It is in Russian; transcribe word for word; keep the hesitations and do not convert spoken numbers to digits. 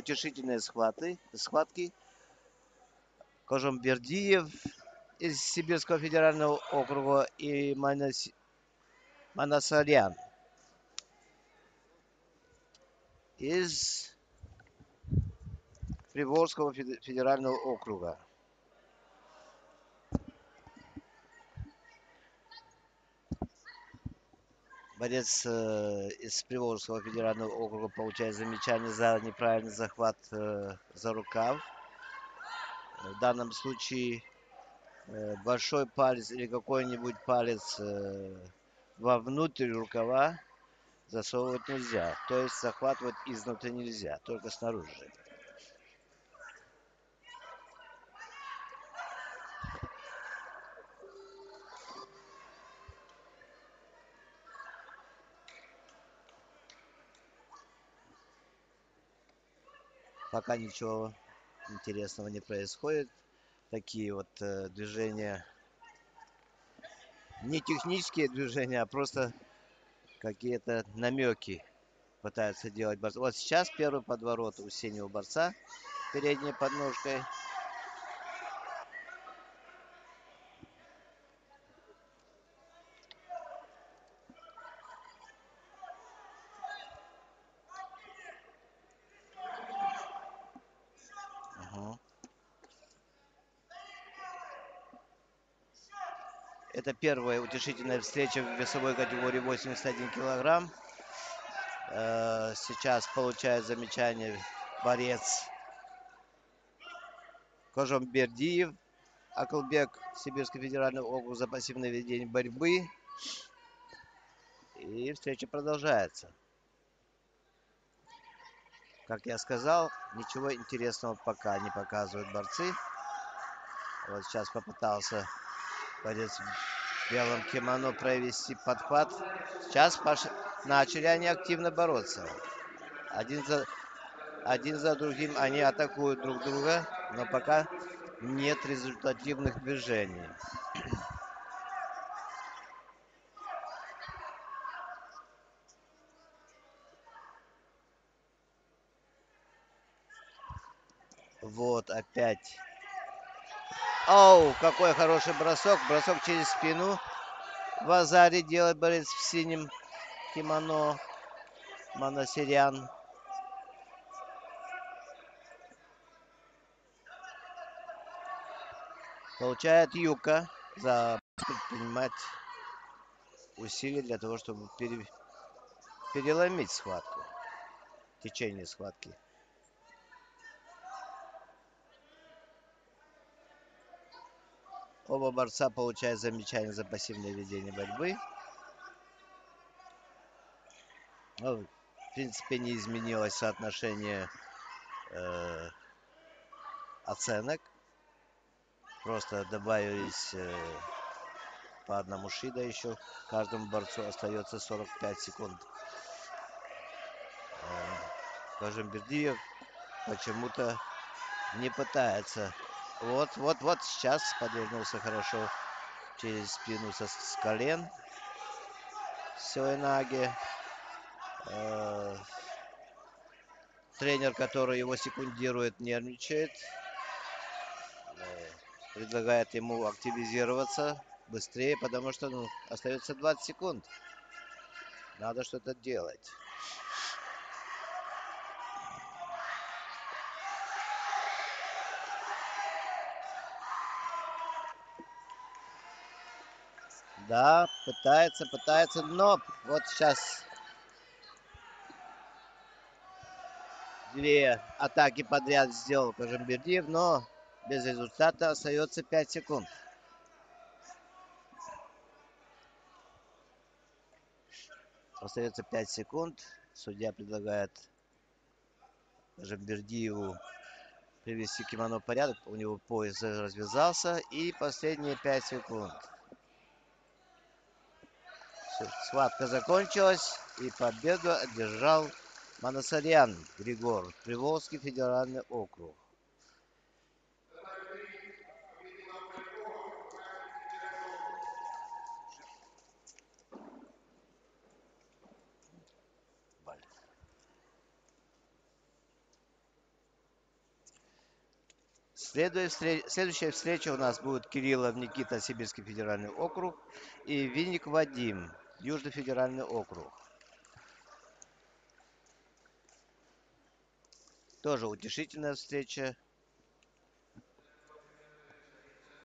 утешительные схваты, схватки. Кожумбердиев из Сибирского федерального округа и Манас... Манасарян из Приволжского федерального округа. Борец э, из Приволжского федерального округа получает замечание за неправильный захват э, за рукав. В данном случае э, большой палец или какой-нибудь палец э, вовнутрь рукава засовывать нельзя. То есть захватывать изнутри нельзя, только снаружи. Пока ничего интересного не происходит. Такие вот э, движения. Не технические движения, а просто какие-то намеки пытаются делать борцы. Вот сейчас первый подворот у синего борца передней подножкой. Это первая утешительная встреча в весовой категории восемьдесят один килограмм. Сейчас получает замечание борец Кожумбердиев Акылбек, Сибирский федеральный округ, за пассивное ведение борьбы. И встреча продолжается. Как я сказал, ничего интересного пока не показывают борцы. Вот сейчас попытался борец в белом кимоно провести подхват. Сейчас пош... начали они активно бороться. Один за... Один за другим они атакуют друг друга, но пока нет результативных движений. Вот опять... Оу, какой хороший бросок. Бросок через спину. В азаре делает борец в синем кимоно Манасарян. Получает юка за принимать усилия для того, чтобы пере... переломить схватку. Течение схватки. Оба борца получают замечание за пассивное ведение борьбы. Ну, в принципе, не изменилось соотношение э, оценок. Просто добавились э, по одному шида еще. Каждому борцу остается сорок пять секунд. Э, Кожумбердиев почему-то не пытается... Вот, вот, вот сейчас подвернулся хорошо через спину со, с колен. Сёйнаги. Э, тренер, который его секундирует, нервничает. Э, предлагает ему активизироваться быстрее, потому что ну, остается двадцать секунд. Надо что-то делать. Да, пытается, пытается, но вот сейчас две атаки подряд сделал Кожумбердиев, но без результата, остается пять секунд. Остается пять секунд. Судья предлагает Кожумбердиеву привести кимоно в порядок. У него пояс развязался. И последние пять секунд. Схватка закончилась, и победу одержал Манасарян Григор, Приволжский федеральный округ. Следующая встреча у нас будет Кириллов Никита, Сибирский федеральный округ, и Винник Вадим, Южный федеральный округ. Тоже утешительная встреча.